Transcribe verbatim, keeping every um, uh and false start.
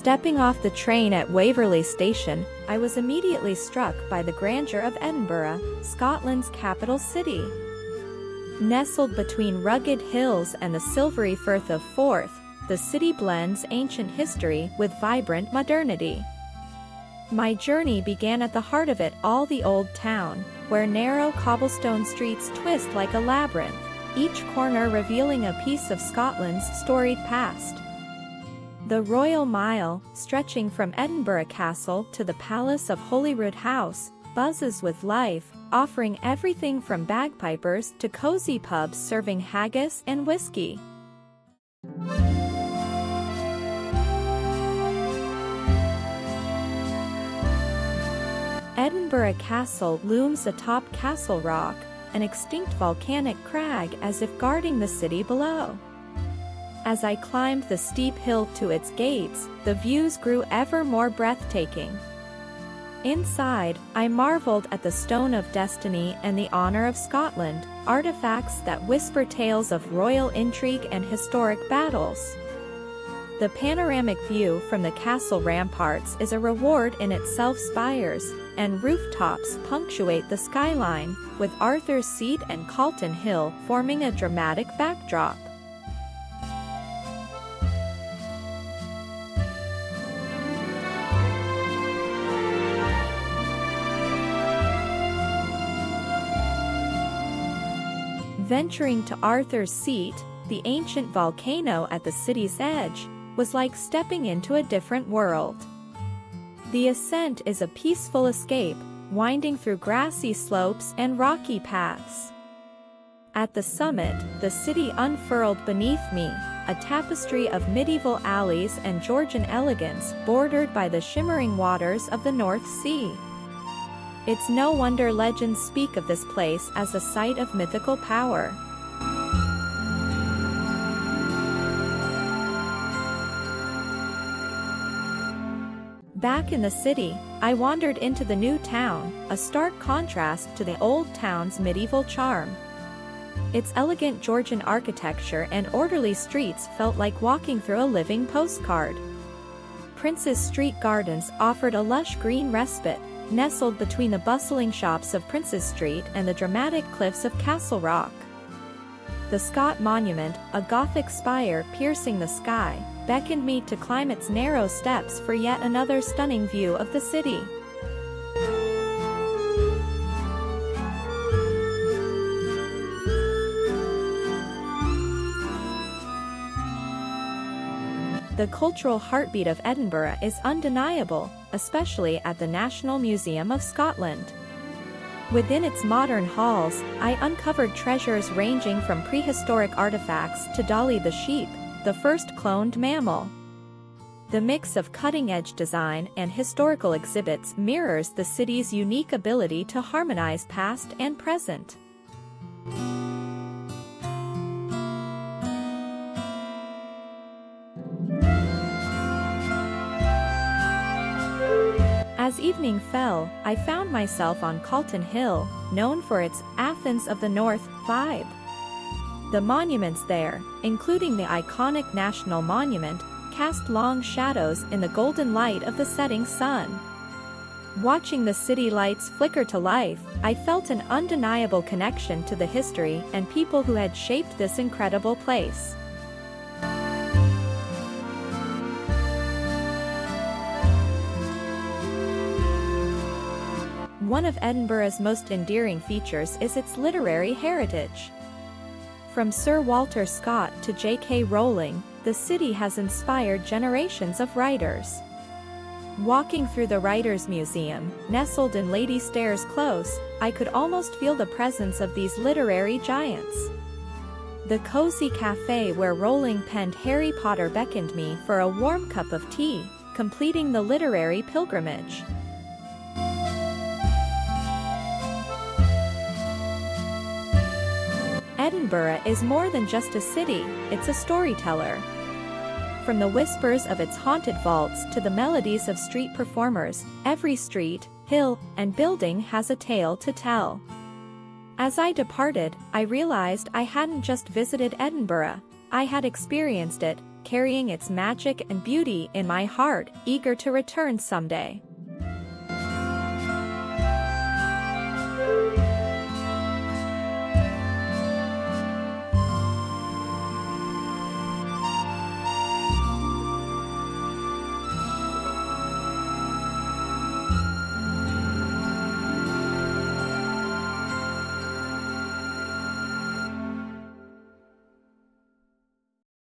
Stepping off the train at Waverley Station, I was immediately struck by the grandeur of Edinburgh, Scotland's capital city. Nestled between rugged hills and the silvery Firth of Forth, the city blends ancient history with vibrant modernity. My journey began at the heart of it all, the Old Town, where narrow cobblestone streets twist like a labyrinth, each corner revealing a piece of Scotland's storied past. The Royal Mile, stretching from Edinburgh Castle to the Palace of Holyroodhouse, buzzes with life, offering everything from bagpipers to cozy pubs serving haggis and whiskey. Edinburgh Castle looms atop Castle Rock, an extinct volcanic crag, as if guarding the city below. As I climbed the steep hill to its gates, the views grew ever more breathtaking. Inside, I marveled at the Stone of Destiny and the Honour of Scotland, artifacts that whisper tales of royal intrigue and historic battles. The panoramic view from the castle ramparts is a reward in itself. Spires and rooftops punctuate the skyline, with Arthur's Seat and Calton Hill forming a dramatic backdrop. Venturing to Arthur's Seat, the ancient volcano at the city's edge, was like stepping into a different world. The ascent is a peaceful escape, winding through grassy slopes and rocky paths. At the summit, the city unfurled beneath me, a tapestry of medieval alleys and Georgian elegance bordered by the shimmering waters of the North Sea. It's no wonder legends speak of this place as a site of mythical power. Back in the city, I wandered into the New Town, a stark contrast to the Old Town's medieval charm. Its elegant Georgian architecture and orderly streets felt like walking through a living postcard. Princes Street Gardens offered a lush green respite, nestled between the bustling shops of Princes Street and the dramatic cliffs of Castle Rock. The Scott Monument, a Gothic spire piercing the sky, beckoned me to climb its narrow steps for yet another stunning view of the city. The cultural heartbeat of Edinburgh is undeniable, especially at the National Museum of Scotland. Within its modern halls, I uncovered treasures ranging from prehistoric artifacts to Dolly the Sheep, the first cloned mammal. The mix of cutting-edge design and historical exhibits mirrors the city's unique ability to harmonize past and present. As evening fell, I found myself on Calton Hill, known for its Athens of the North vibe. The monuments there, including the iconic National Monument, cast long shadows in the golden light of the setting sun. Watching the city lights flicker to life, I felt an undeniable connection to the history and people who had shaped this incredible place. One of Edinburgh's most endearing features is its literary heritage. From Sir Walter Scott to J K Rowling, the city has inspired generations of writers. Walking through the Writers' Museum, nestled in Lady Stairs Close, I could almost feel the presence of these literary giants. The cozy cafe where Rowling penned Harry Potter beckoned me for a warm cup of tea, completing the literary pilgrimage. Edinburgh is more than just a city, it's a storyteller. From the whispers of its haunted vaults to the melodies of street performers, every street, hill, and building has a tale to tell. As I departed, I realized I hadn't just visited Edinburgh, I had experienced it, carrying its magic and beauty in my heart, eager to return someday.